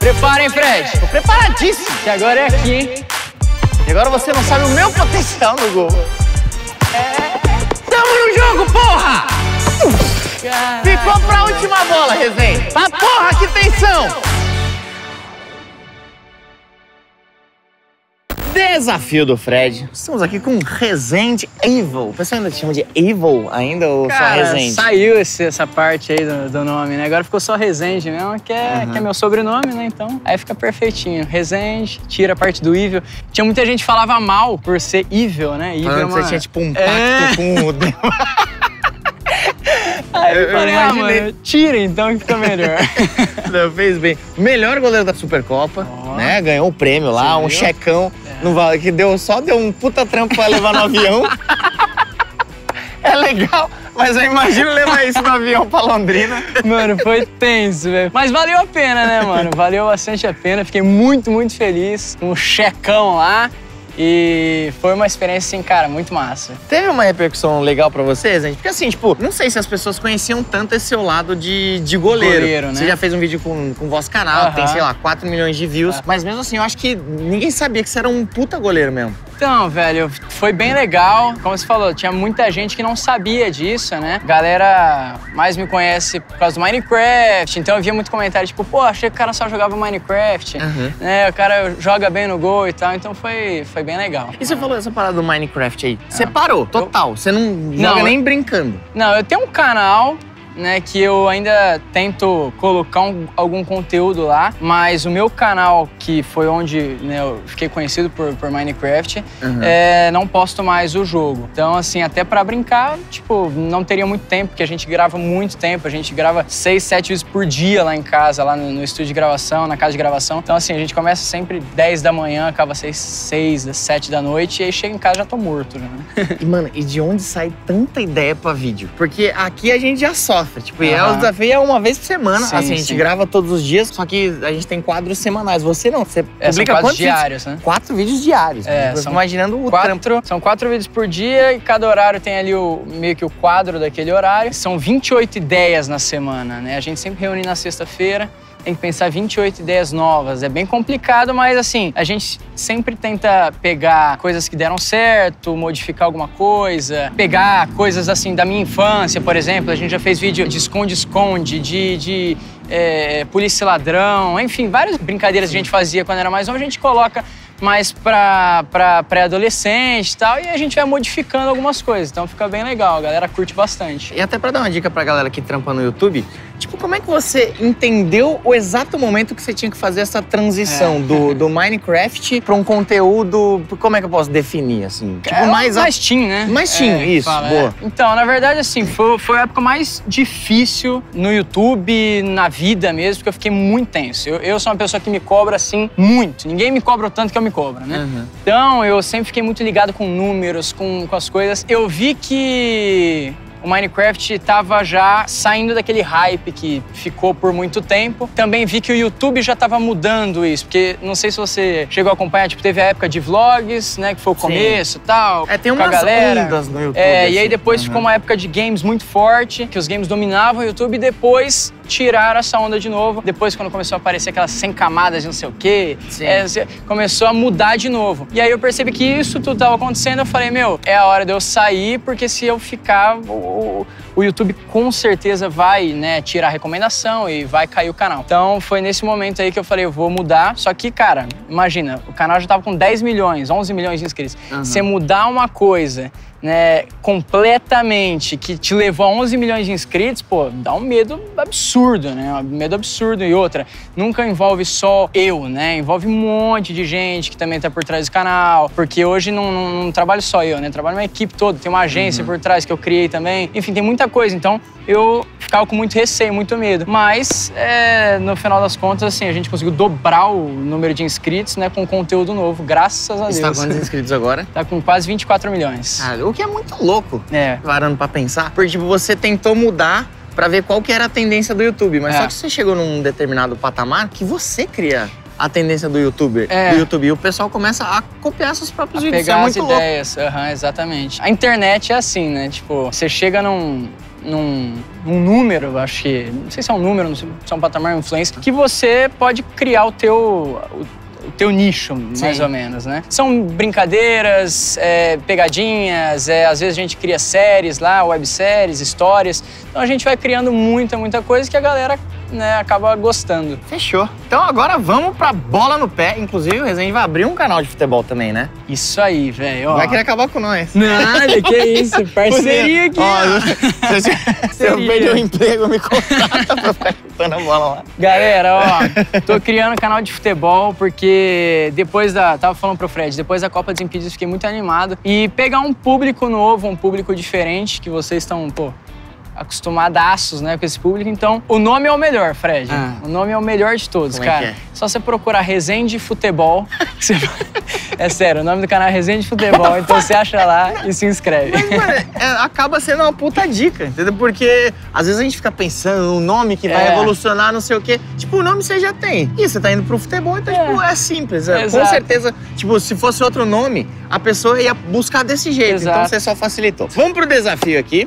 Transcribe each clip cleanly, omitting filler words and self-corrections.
Preparem, Fred. Tô preparadíssimo, que agora é aqui, hein? E agora você não sabe o meu potencial no gol. Tamo no jogo, porra! Caraca. Ficou pra última bola, Rezende. Pra porra, que tensão! Desafio do Fred. Estamos aqui com Rezende Evil. O pessoal ainda te chama de Evil ainda ou cara, só Rezende? Saiu essa parte aí do nome, né? Agora ficou só Rezende mesmo, que é meu sobrenome, né? Então, aí fica perfeitinho. Rezende, tira a parte do Evil. Tinha muita gente que falava mal por ser Evil, né? Evil é uma... Você tinha tipo um pacto com o Deus. Aí eu falei, mano, tira então que fica melhor. Não, fez bem. Melhor goleiro da Supercopa, né? Ganhou o prêmio lá, um checão. Não vale, que só deu um puta trampo pra levar no avião. É legal, mas eu imagino levar isso no avião pra Londrina. Mano, foi tenso, velho. Mas valeu a pena, né, mano? Valeu bastante a pena. Fiquei muito, muito feliz. Um checão lá. E foi uma experiência, assim, cara, muito massa. Teve uma repercussão legal pra vocês, gente? Porque assim, tipo, não sei se as pessoas conheciam tanto esse seu lado de goleiro. Né? Você já fez um vídeo com o vosso canal, tem, sei lá, 4 milhões de views. Mas mesmo assim, eu acho que ninguém sabia que você era um puta goleiro mesmo. Então, velho, foi bem legal. Como você falou, tinha muita gente que não sabia disso, né? Galera mais me conhece por causa do Minecraft, então eu via muito comentário, tipo, pô, achei que o cara só jogava Minecraft, né? O cara joga bem no gol e tal, então foi bem legal. E você falou essa parada do Minecraft aí? Você parou, total, você não joga nem brincando. Não, eu tenho um canal... Né, que eu ainda tento colocar algum conteúdo lá, mas o meu canal, que foi onde eu fiquei conhecido por Minecraft, não posto mais o jogo. Então, assim, até pra brincar, tipo, não teria muito tempo, porque a gente grava muito tempo, a gente grava 6, 7 vezes por dia lá em casa, lá no estúdio de gravação, na casa de gravação. Então, assim, a gente começa sempre 10 da manhã, acaba 6, 7 da noite, e aí chega em casa já tô morto, né? E, mano, e de onde sai tanta ideia pra vídeo? Porque aqui a gente já só tipo, e o desafio é uma vez por semana, assim, a gente grava todos os dias, só que a gente tem quadros semanais. Você não, você publica quantos diários, né? 4 vídeos diários, são imaginando o trampo. São 4 vídeos por dia e cada horário tem ali meio que o quadro daquele horário. São 28 ideias na semana, né? A gente sempre reúne na sexta-feira. Tem que pensar 28 ideias novas. É bem complicado, mas assim, a gente sempre tenta pegar coisas que deram certo, modificar alguma coisa, pegar coisas assim da minha infância, por exemplo. A gente já fez vídeo de esconde-esconde, de polícia e ladrão, enfim, várias brincadeiras que a gente fazia quando era mais novo, a gente coloca mais pra pré-adolescente e tal, e a gente vai modificando algumas coisas, então fica bem legal, a galera curte bastante. E até pra dar uma dica pra galera que trampa no YouTube, tipo, como é que você entendeu o exato momento que você tinha que fazer essa transição do Minecraft pra um conteúdo, como é que eu posso definir, assim? Tipo, mais teen, né? Mais teen, isso, boa. Então, na verdade, assim, foi a época mais difícil no YouTube, na vida mesmo, porque eu fiquei muito tenso. Eu sou uma pessoa que me cobra, assim, muito. Ninguém me cobra o tanto que eu me cobro, né? Então, eu sempre fiquei muito ligado com números, com as coisas. Eu vi que o Minecraft tava já saindo daquele hype que ficou por muito tempo. Também vi que o YouTube já tava mudando isso, porque não sei se você chegou a acompanhar, tipo, teve a época de vlogs, né, que foi o começo e tal. Tem umas ondas no YouTube. E aí depois ficou uma época de games muito forte, que os games dominavam o YouTube e depois tiraram essa onda de novo. Depois, quando começou a aparecer aquelas 100 camadas de não sei o quê, começou a mudar de novo. E aí eu percebi que isso tudo tava acontecendo, eu falei, meu, é a hora de eu sair, porque se eu ficar... O YouTube com certeza vai, né, tirar a recomendação e vai cair o canal. Então foi nesse momento aí que eu falei, eu vou mudar. Só que, cara, imagina, o canal já tava com 10 milhões, 11 milhões de inscritos. Você mudar uma coisa, né, completamente, que te levou a 11 milhões de inscritos, pô, dá um medo absurdo, né? Um medo absurdo. E outra, nunca envolve só eu, né? Envolve um monte de gente que também tá por trás do canal, porque hoje não trabalho só eu, né? Trabalho uma equipe toda, tem uma agência por trás que eu criei também. Enfim, tem muita coisa, então eu ficava com muito receio, muito medo. Mas, no final das contas, assim, a gente conseguiu dobrar o número de inscritos, né, com conteúdo novo, graças a Deus. Você tá com quantos inscritos agora? Tá com quase 24 milhões. Ah, o que é muito louco, parando pra pensar. Porque, tipo, você tentou mudar pra ver qual que era a tendência do YouTube, mas só que você chegou num determinado patamar que você cria a tendência do YouTuber, e o pessoal começa a copiar seus próprios vídeos, pegar as ideias, exatamente. A internet é assim, né, tipo, você chega num num número, acho que, não sei se é um número, não sei se é um patamar, uma influência, que você pode criar o teu nicho, mais Sim. ou menos, né? São brincadeiras, pegadinhas, às vezes a gente cria séries lá, webséries, histórias. Então a gente vai criando muita coisa que a galera, né, acaba gostando. Fechou. Então agora vamos pra bola no pé. Inclusive o Rezende vai abrir um canal de futebol também, né? Isso aí, velho. Vai querer acabar com nós. Nada, que isso. Parceria aqui. Ó, se eu perder o emprego, me contrata pra ficar chutando a bola lá. Galera, ó, tô criando um canal de futebol porque depois da... Tava falando pro Fred, depois da Copa Desimpedidos fiquei muito animado. E pegar um público novo, um público diferente, que vocês estão, pô, acostumadaços, né, com esse público. Então, o nome é o melhor, Fred. O nome é o melhor de todos, cara. É? Só você procurar Rezende Futebol. Você... É sério, o nome do canal é Rezende Futebol. Então você acha lá e se inscreve. Mas, mano, acaba sendo uma puta dica, entendeu? Porque às vezes a gente fica pensando um nome que vai revolucionar, não sei o quê. Tipo, o nome você já tem. E você tá indo pro futebol, então tipo, é simples. Com certeza, tipo, se fosse outro nome, a pessoa ia buscar desse jeito. Exato. Então você só facilitou. Vamos pro desafio aqui.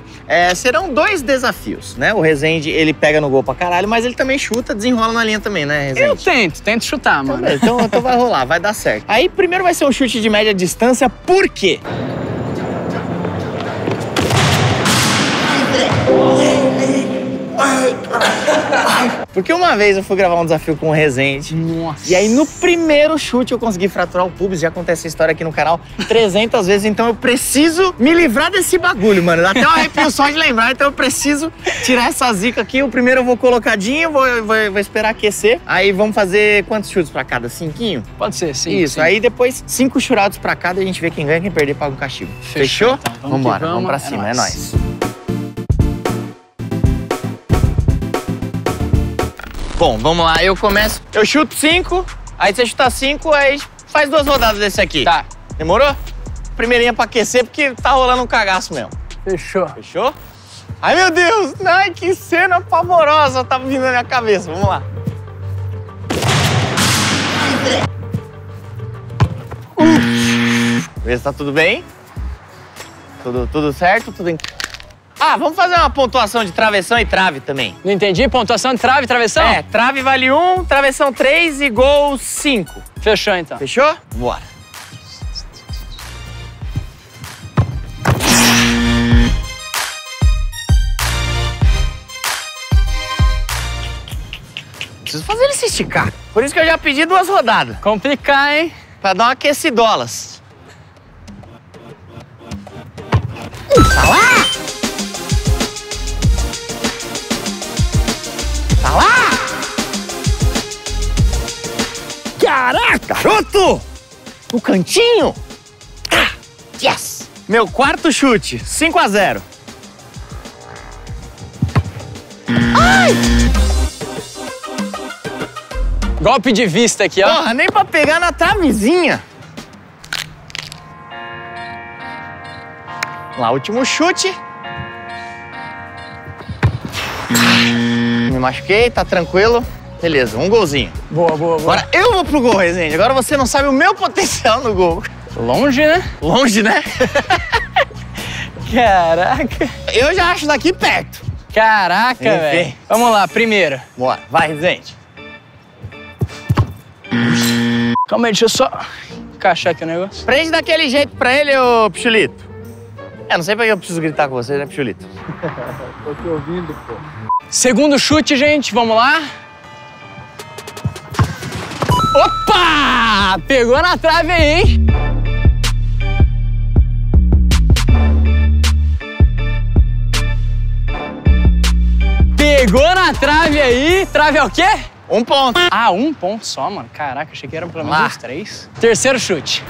Serão dois desafios, né? O Rezende, ele pega no gol pra caralho, mas ele também chuta, desenrola na linha também, né, Rezende? Eu tento chutar, mano. Então vai rolar, vai dar certo. Aí primeiro vai ser um chute de média distância, por quê? Porque uma vez eu fui gravar um desafio com o Rezende. Nossa. E aí no primeiro chute eu consegui fraturar o pubis. Já acontece essa história aqui no canal 300 vezes. Então eu preciso me livrar desse bagulho, mano. Dá até um arrepio só de lembrar. Então eu preciso tirar essa zica aqui. O primeiro eu vou colocadinho, vou esperar aquecer. Aí vamos fazer quantos chutes pra cada? 5? Pode ser, sim. Isso, sim. Aí depois 5 churados pra cada. A gente vê quem ganha, quem perder paga um castigo. Fechou? Tá, vamos pra cima, é nóis. Bom, vamos lá, eu começo. Eu chuto 5, aí você chuta 5, aí faz 2 rodadas desse aqui. Tá. Demorou? Primeirinha pra aquecer, porque tá rolando um cagaço mesmo. Fechou. Fechou? Ai, meu Deus! Ai, que cena pavorosa tá vindo na minha cabeça. Vamos lá. Beleza, tá tudo bem? Tudo certo? Tudo em... Ah, vamos fazer uma pontuação de travessão e trave também. Não entendi. Pontuação de trave e travessão? É, trave vale 1, travessão 3 e gol 5. Fechou, então. Fechou? Bora. Preciso fazer ele se esticar. Por isso que eu já pedi 2 rodadas. Complicar, hein? Pra dar uma aquecidolas. Tá lá! Caraca, garoto! No cantinho! Ah, yes! Meu quarto chute, 5-0. Ai! Golpe de vista aqui, ó. Porra, nem pra pegar na travezinha. Vamos lá, último chute. Me machuquei, tá tranquilo. Beleza, um golzinho. Boa. Agora eu vou pro gol, Rezende. Agora você não sabe o meu potencial no gol. Longe, né? Longe, né? Caraca. Eu já acho daqui perto. Caraca, velho. Vamos lá, primeiro. Bora, vai, Rezende. Calma aí, deixa eu só encaixar aqui o negócio. Prende daquele jeito pra ele, ô Pichulito. Não sei pra que eu preciso gritar com você, né, Pichulito? Tô te ouvindo, pô. Segundo chute, gente, vamos lá. Opa! Pegou na trave aí, hein? Pegou na trave aí. Trave é o quê? 1 ponto. Ah, 1 ponto só, mano. Caraca, achei que eram pelo menos uns 3. Terceiro chute.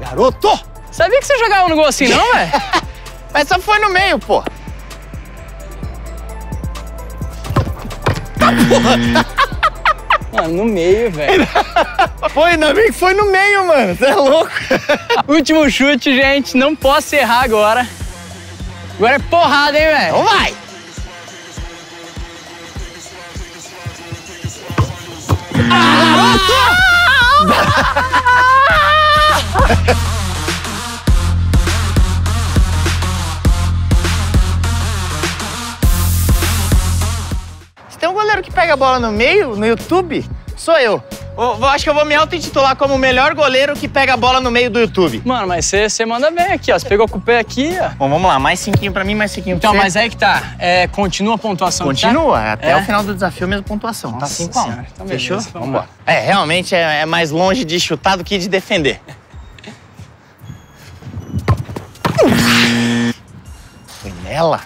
Garoto! Sabia que você jogava no gol assim, não, velho? Mas só foi no meio, pô. Mano, no meio, velho. Foi, ainda bem que foi no meio, mano. Você é louco. Último chute, gente. Não posso errar agora. Agora é porrada, hein, velho? Então vai! Ah! Então o goleiro que pega a bola no meio, no YouTube, sou eu. Eu acho que eu vou me auto-intitular como o melhor goleiro que pega a bola no meio do YouTube. Mano, mas você manda bem aqui, ó. Você pegou com o pé aqui, ó. Bom, vamos lá. Mais 5 pra mim, mais 5 pra você. Então, mas aí que tá. É, continua a pontuação. Continua. Tá? Até o final do desafio, mesma pontuação. Nossa, tá 5 a 1. Então, fechou? Beleza, vamos embora. É, realmente é mais longe de chutar do que de defender. Foi nela,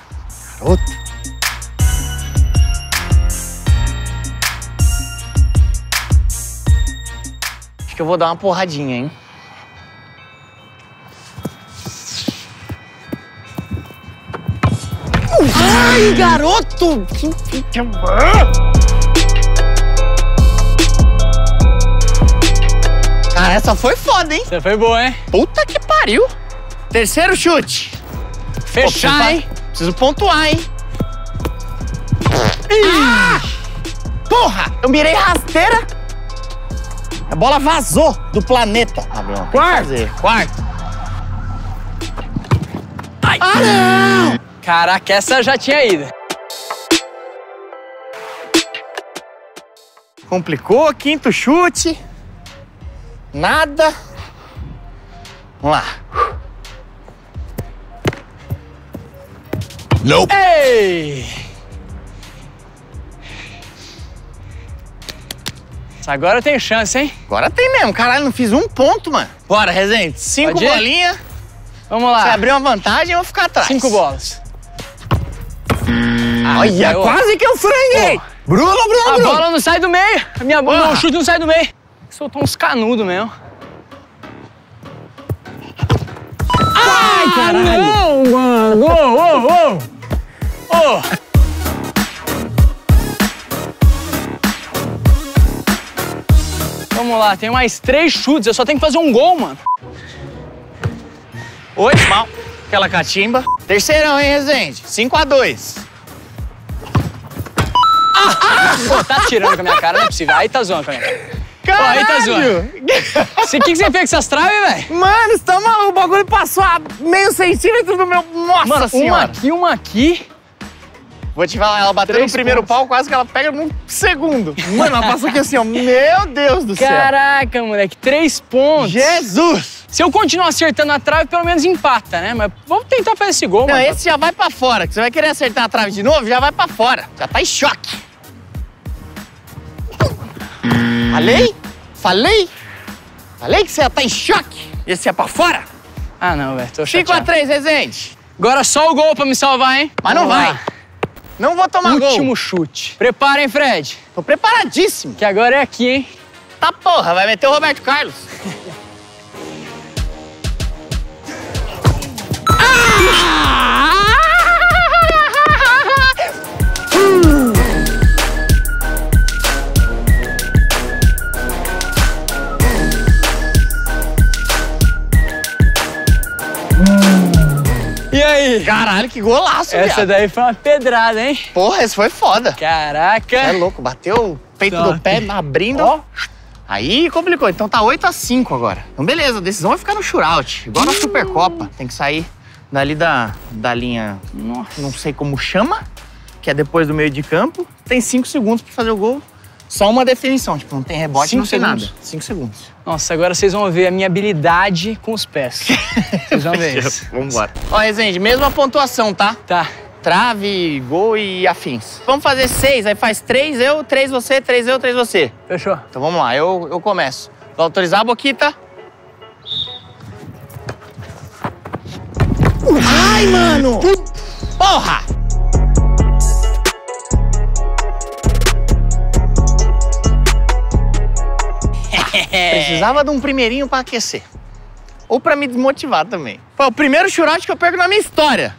garoto. Acho que eu vou dar uma porradinha, hein? Ai, garoto! Cara, essa foi foda, hein? Você foi boa, hein? Puta que pariu! Terceiro chute. Fechar, pô, hein? Preciso pontuar, hein? Ah! Porra! Eu mirei rasteira. A bola vazou do planeta. Ah, não. Quarto. Ai. Ah, não! Caraca, essa já tinha ido. Complicou, quinto chute. Nada. Vamos lá. Nope. Ei! Agora eu tenho chance, hein? Agora tem mesmo. Caralho, não fiz um ponto, mano. Bora, Rezende. 5 bolinhas. Vamos lá. Se abrir uma vantagem, eu vou ficar atrás. 5 bolas. Olha, saiu. Quase que eu franguei. Oh. Bruno. A bola não sai do meio. A minha bola, o chute não sai do meio. Soltou uns canudos mesmo. Ai, caralho. Não, mano. Vamos lá, tem mais 3 chutes, eu só tenho que fazer um gol, mano. Oi, mal. Aquela catimba. Terceirão, hein, Rezende? 5 a 2. Pô, tá tirando com a minha cara, não é possível. Aí tá zoando com a minha cara. Caralho! Ó, aí tá zoando. O que você fez com essas traves, velho? Mano, você tá maluco, o bagulho passou a meio centímetro do meu... Nossa, mano, senhora. Uma aqui. Vou te falar, ela bateu no primeiro pau, quase que ela pega no segundo. Mano, ela passou aqui assim, ó. Meu Deus do céu. Caraca, moleque. 3 pontos. Jesus! Se eu continuar acertando a trave, pelo menos empata, né? Mas vamos tentar fazer esse gol, mano. Não, esse já vai pra fora. Que você vai querer acertar a trave de novo, já vai pra fora. Já tá em choque. Falei que você já tá em choque. Esse é pra fora? Ah, não, velho. Tô chateado. 5 a 3, Rezende. Agora só o gol pra me salvar, hein? Mas não vai. Não vou tomar gol. Último chute. Prepara, hein, Fred? Tô preparadíssimo. Que agora é aqui, hein? Tá porra, vai meter o Roberto Carlos. E aí? Caralho, que golaço, velho. Essa daí foi uma pedrada, hein? Porra, esse foi foda. Caraca. É louco, bateu o peito do pé, abrindo. Ó. Aí complicou. Então tá 8 a 5 agora. Então beleza, a decisão vai ficar no shootout. Igual na Supercopa. Tem que sair dali da linha, nossa, não sei como chama, que é depois do meio de campo. Tem 5 segundos pra fazer o gol. Só uma definição, tipo, não tem rebote, não tem nada. 5 segundos. Nossa, agora vocês vão ver a minha habilidade com os pés. Vocês vão ver isso. Vambora. Ó, Rezende, mesma pontuação, tá? Tá. Trave, gol e afins. Vamos fazer 6, aí faz 3 eu, 3 você, 3 eu, 3 você. Fechou. Então vamos lá, eu começo. Vou autorizar a boquita. Ai, mano! Porra! Precisava de um primeirinho pra aquecer. Ou pra me desmotivar também. Foi o primeiro shootout que eu perco na minha história.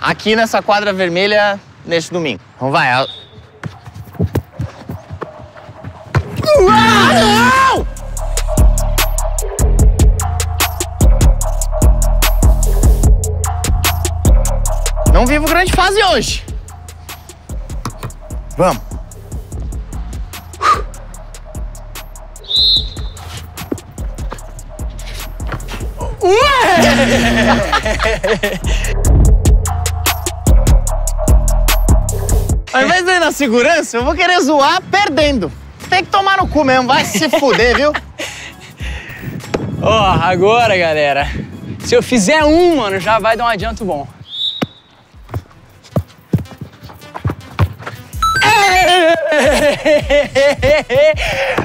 Aqui nessa quadra vermelha, nesse domingo. Então vai. Não! Não vivo grande fase hoje. Vamos. Ao invés de ir na segurança, eu vou querer zoar perdendo. Tem que tomar no cu mesmo, vai se fuder, viu? Ó, agora, galera, se eu fizer um, mano, já vai dar um adianto bom.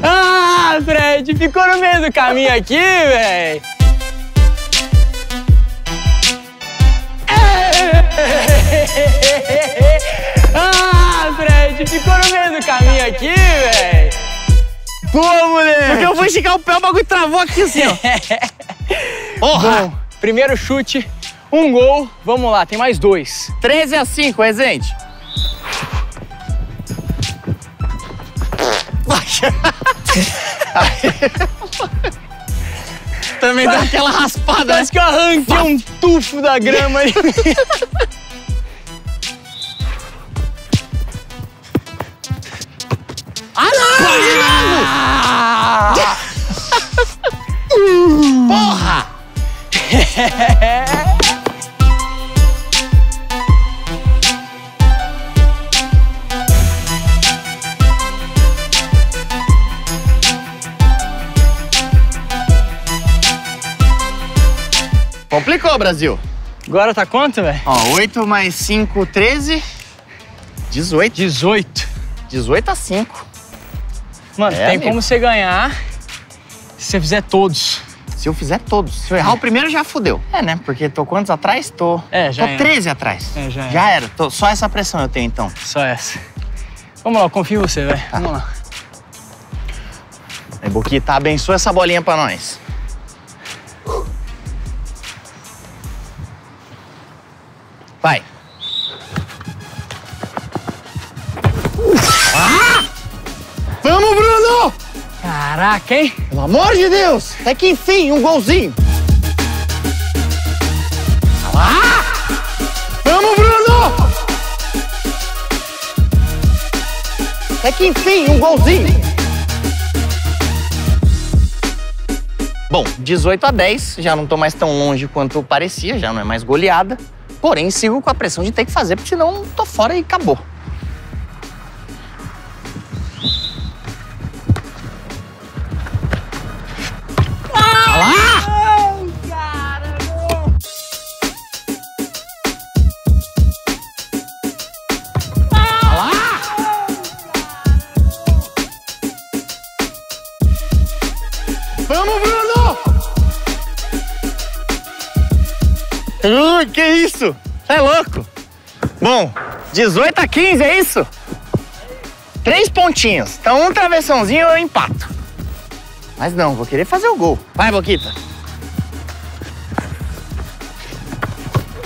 Ah, Fred, ficou no meio do caminho aqui, velho. Ah, Fred, ficou no meio do caminho aqui, velho. Pô, moleque. Porque eu vou esticar o pé, o bagulho travou aqui assim, ó. Porra. Bom, primeiro chute, um gol. Vamos lá, tem mais dois. 13-5, Rezende. Também dá aquela raspada. Parece que eu arranquei um tufo da grama ali. Ah, não! Ah! Porra! Complicou, Brasil. Agora tá quanto, velho? Ó, 8 mais 5, 13. 18. 18. 18-5. Mano, é, tem amigo. Como você ganhar se você fizer todos. Se eu fizer todos. Se eu errar o primeiro, já fudeu. É, né? Porque tô quantos atrás? Tô. É, já tô 13 atrás. É, já era. Tô... Só essa pressão eu tenho, então. Só essa. Vamos lá, eu confio em você, velho. Tá. Vamos lá. Aí, Boquita, abençoa essa bolinha pra nós. Vai. Ah! Vamos, Bruno! Caraca, hein? Pelo amor de Deus! Até que enfim, um golzinho. Ah! Vamos, Bruno! Até que enfim, um golzinho. Bom, 18-10. Já não tô mais tão longe quanto parecia. Já não é mais goleada. Porém, sigo com a pressão de ter que fazer, porque senão tô fora e acabou. Ah! Ai, cara, não. Ah! Vamos, Bruno! Que isso? Você é louco? Bom, 18-15, é isso? 3 pontinhos. Então, um travessãozinho eu empato. Mas não, vou querer fazer o gol. Vai, Boquita.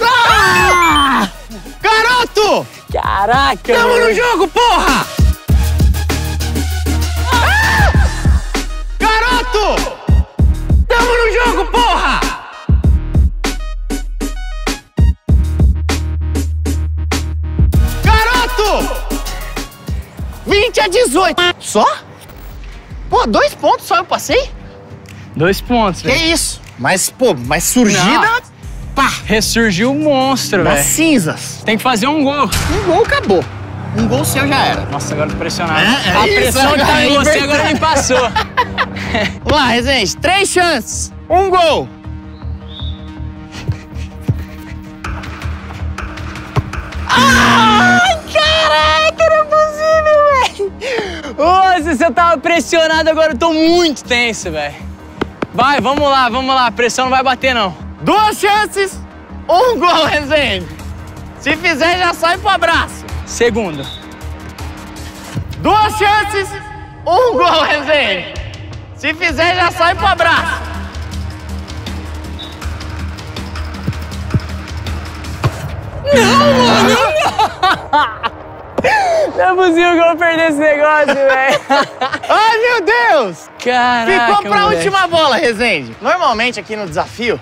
Ah! Garoto! Caraca! Tamo no jogo, porra! Ah! Garoto! Tamo no jogo, porra! Garoto! 20-18. Só? Pô, 2 pontos só eu passei? 2 pontos, velho. Que isso? Mas, pô, mas surgida... Pá! Ressurgiu o monstro, velho. Das cinzas. Tem que fazer um gol. Um gol acabou. Um gol seu já era. Nossa, agora tô pressionado. A pressão que tá em você agora me passou. Vamos lá, Rezende. 3 chances. Um gol. Ai, caraca, não é possível, velho. Ô, se eu tava pressionado, agora eu tô muito tenso, velho. Vai, vamos lá, a pressão não vai bater, não. 2 chances, um gol, Rezende. Se fizer, já sai pro abraço. Segundo. 2 chances, um gol, Rezende. Se fizer, já sai pro abraço. Não, mano, não! Não é possível que eu vou perder esse negócio, velho. Ai, meu Deus! Caraca, ficou pra última bola, Rezende. Normalmente, aqui no desafio,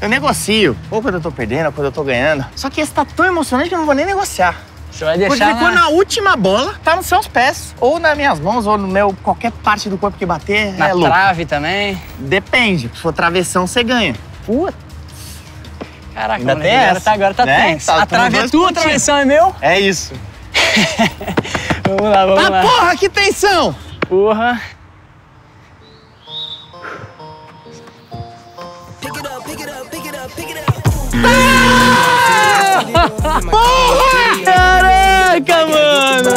eu negocio. Ou quando eu tô perdendo, ou quando eu tô ganhando. Só que esse tá tão emocionante que eu não vou nem negociar. Você vai deixar porque ficou na última bola, tá nos seus pés. Ou nas minhas mãos, ou no meu... Qualquer parte do corpo que bater, na é louco. Na trave também? Depende. Se for travessão, você ganha. Puta. Caraca, ainda tem essa. Agora tá tenso. A trave é tua, a travessão é meu? É isso. Vamos lá, vamos lá. Ah, porra, que tensão! Porra. Ah! Porra! Caraca, mano!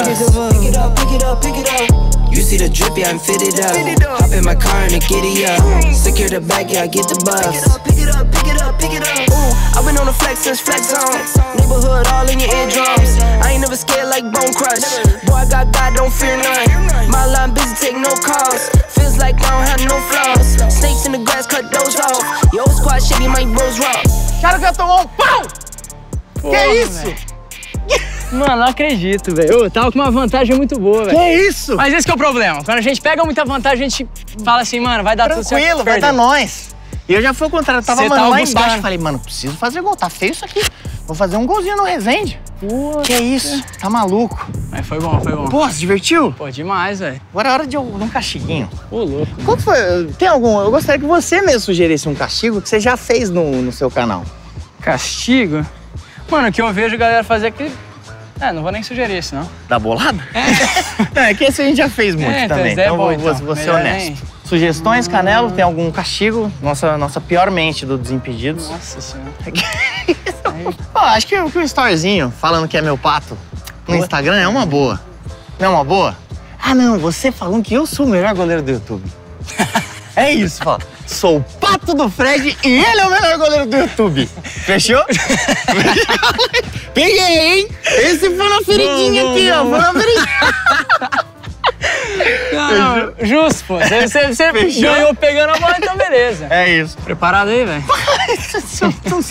You see the drip, yeah, I'm fitted up. Hop in my car and get it up. Secure the bag, yeah, I get the bus. Pick it up, pick it up, pick it up. Ooh, I've been on the flex since flex zone. Neighborhood all in your eardrums. I ain't never scared like Bone Crush. Boy, I got God, don't fear none. My line busy, take no calls. Feels like I don't have no flaws. Snakes in the grass, cut those off. Yo, squad shit, my bros rock. Cara, que eu tomou um pau! Porra, que isso? Véio. Mano, não acredito, velho. Tava com uma vantagem muito boa, velho. Que isso? Mas esse que é o problema. Quando a gente pega muita vantagem, a gente fala assim, mano, vai dar tranquilo, tudo certo. Tranquilo, vai dar nós. E eu já fui ao contrário. Eu tava, mano, lá embaixo. Eu falei, mano, preciso fazer gol. Tá feio isso aqui. Vou fazer um golzinho no Rezende. Pô, que isso? Tá maluco. Mas foi bom, foi bom. Pô, se divertiu? Pô, demais, velho. Agora é hora de um castiguinho. Ô, louco. Qual que foi? Tem algum? Eu gostaria que você mesmo sugerisse um castigo que você já fez no seu canal. Castigo? Mano, o que eu vejo a galera fazer aqui... É, não vou nem sugerir isso, não. Dá bolada? É. É que esse a gente já fez muito também. Então, vou ser honesto. Nem... Sugestões, Canelo? Tem algum castigo? Nossa pior mente do Desimpedidos. Nossa senhora. Pô, acho que um storyzinho falando que é meu pato no Instagram é uma boa. Não é uma boa? Ah, não. Você falando que eu sou o melhor goleiro do YouTube. É isso, fala. Sou o pato do Fred e ele é o melhor goleiro do YouTube. Fechou? Peguei, hein? Esse foi na feridinha ó. Foi na feridinha. Não, justo, pô. Você ganhou pegando a bola, então beleza. É isso. Preparado aí, velho? Se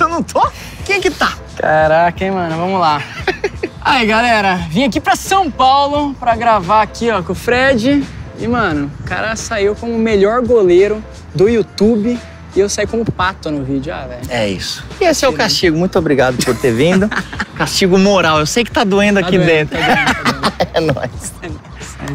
eu não tô, quem é que tá? Caraca, hein, mano? Vamos lá. Aí, galera. Vim aqui pra São Paulo pra gravar aqui, ó, com o Fred. E, mano, o cara saiu como o melhor goleiro do YouTube e eu saí como pato no vídeo, velho. É isso. E esse é o castigo. Muito obrigado por ter vindo. Castigo moral. Eu sei que tá doendo aqui dentro. É nóis.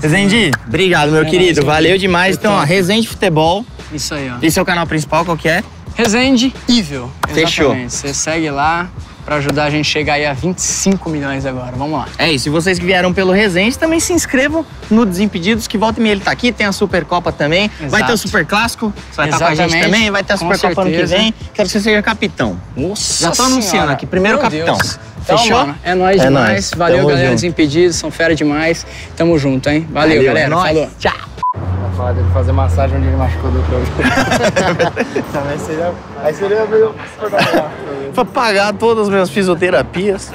Rezende, obrigado, meu querido. Valeu demais. Então, ó, Rezende Futebol. Isso aí, ó. Esse é o canal principal, qual que é? Rezende Evil. Fechou. Você segue lá pra ajudar a gente a chegar aí a 25 milhões agora. Vamos lá. É isso. E vocês que vieram pelo Rezende, também se inscrevam no Desimpedidos, que volta e meia ele tá aqui. Tem a Supercopa também. Exato. Vai ter o Super Clássico. Você vai estar com a gente também. Vai ter a Supercopa ano que vem. Quero que você seja capitão. Nossa, já tô anunciando aqui. Primeiro meu capitão. Deus. Fechou? Então, mano, é nóis demais. Nóis. Valeu, tamo galera. Junto. Desimpedidos, são fera demais. Tamo junto, hein? Valeu galera. Nóis. Falou. Tchau. Falar dele fazer massagem onde ele machucou do outro. Aí seria melhor pra pagar todas as minhas fisioterapias.